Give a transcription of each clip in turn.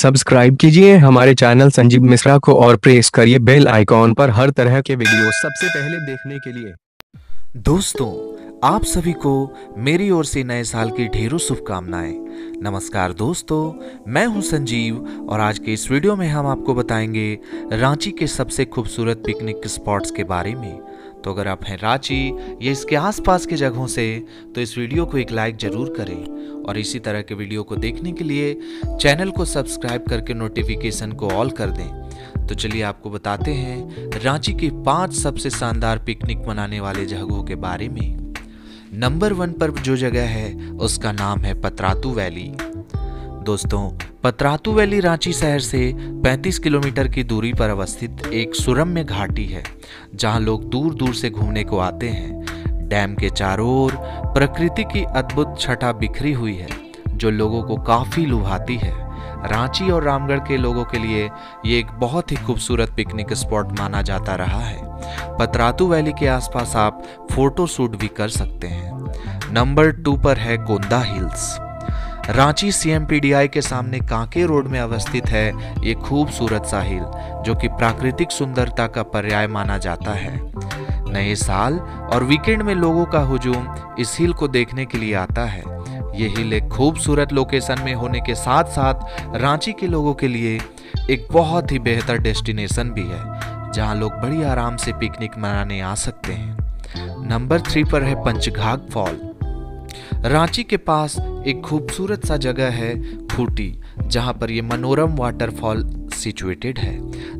Subscribe कीजिए हमारे channel Sanjeev Mishra को और प्रेस करिए बेल आइकॉन पर हर तरह के वीडियो सबसे पहले देखने के लिए। दोस्तों आप सभी को मेरी ओर से नए साल की ढेरों शुभकामनाएं। नमस्कार दोस्तों, मैं हूं संजीव और आज के इस वीडियो में हम आपको बताएंगे रांची के सबसे खूबसूरत पिकनिक स्पॉट्स के बारे में। तो अगर आप हैं रांची या इसके आसपास के जगहों से तो इस वीडियो को एक लाइक ज़रूर करें और इसी तरह के वीडियो को देखने के लिए चैनल को सब्सक्राइब करके नोटिफिकेशन को ऑल कर दें। तो चलिए आपको बताते हैं रांची के 5 सबसे शानदार पिकनिक मनाने वाले जगहों के बारे में। नंबर 1 पर जो जगह है उसका नाम है पतरातु वैली। दोस्तों पतरातु वैली रांची शहर से 35 किलोमीटर की दूरी पर अवस्थित एक सुरम्य घाटी है जहां लोग दूर दूर से घूमने को आते हैं। डैम के चारों ओर प्रकृति की अद्भुत छटा बिखरी हुई है जो लोगों को काफ़ी लुभाती है। रांची और रामगढ़ के लोगों के लिए ये एक बहुत ही खूबसूरत पिकनिक स्पॉट माना जाता रहा है। पतरातु वैली के आसपास आप फोटो शूट भी कर सकते हैं। नंबर 2 पर है गोंदा हिल्स। रांची सीएमपीडीआई के सामने कांके रोड में अवस्थित है ये खूबसूरत सा हिल जो कि प्राकृतिक सुंदरता का पर्याय माना जाता है। नए साल और वीकेंड में लोगों का हुजूम इस हिल को देखने के लिए आता है। ये हिल एक खूबसूरत लोकेशन में होने के साथ साथ रांची के लोगों के लिए एक बहुत ही बेहतर डेस्टिनेशन भी है जहां लोग बड़ी आराम से पिकनिक मनाने आ सकते हैं। नंबर 3 पर है पंचघाघ फॉल। रांची के पास एक खूबसूरत सा जगह है खूटी जहां पर यह मनोरम वाटरफॉल सिचुएटेड है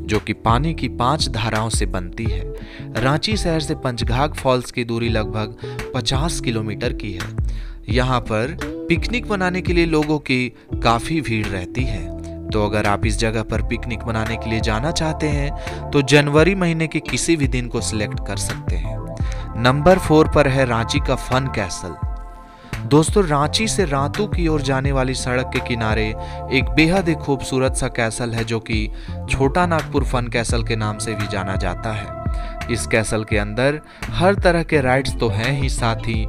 जो कि पानी की 5 धाराओं से बनती है। रांची शहर से पंचघाघ फॉल्स की दूरी लगभग 50 किलोमीटर की है। यहां पर पिकनिक मनाने के लिए लोगों की काफ़ी भीड़ रहती है। तो अगर आप इस जगह पर पिकनिक मनाने के लिए जाना चाहते हैं तो जनवरी महीने के किसी भी दिन को सिलेक्ट कर सकते हैं। नंबर 4 पर है रांची का फन कैसल। दोस्तों रांची से रातू की ओर जाने वाली सड़क के किनारे एक बेहद ही खूबसूरत सा कैसल है जो कि छोटा नागपुर फन कैसल के नाम से भी जाना जाता है। इस कैसल के अंदर हर तरह के राइड्स तो हैं ही, साथ ही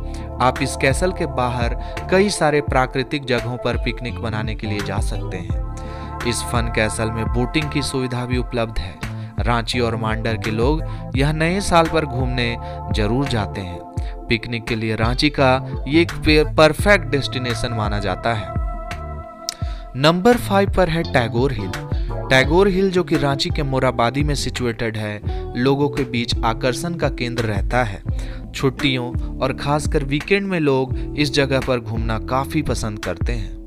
आप इस कैसल के बाहर कई सारे प्राकृतिक जगहों पर पिकनिक मनाने के लिए जा सकते हैं। इस फन कैसल में बोटिंग की सुविधा भी उपलब्ध है। रांची और मांडर के लोग यह नए साल पर घूमने जरूर जाते हैं। पिकनिक के लिए रांची का ये एक परफेक्ट डेस्टिनेशन माना जाता है। नंबर 5 पर है टैगोर हिल। टैगोर हिल जो कि रांची के मोराबादी में सिचुएटेड है, लोगों के बीच आकर्षण का केंद्र रहता है। छुट्टियों और खासकर वीकेंड में लोग इस जगह पर घूमना काफ़ी पसंद करते हैं।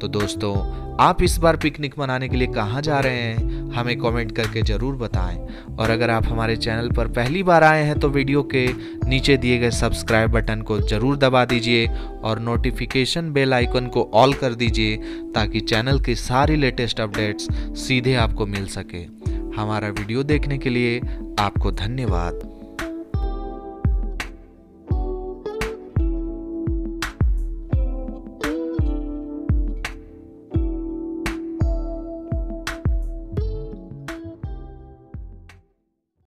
तो दोस्तों आप इस बार पिकनिक मनाने के लिए कहाँ जा रहे हैं हमें कमेंट करके ज़रूर बताएं। और अगर आप हमारे चैनल पर पहली बार आए हैं तो वीडियो के नीचे दिए गए सब्सक्राइब बटन को ज़रूर दबा दीजिए और नोटिफिकेशन बेल आइकन को ऑल कर दीजिए ताकि चैनल के सारे लेटेस्ट अपडेट्स सीधे आपको मिल सके। हमारा वीडियो देखने के लिए आपको धन्यवाद।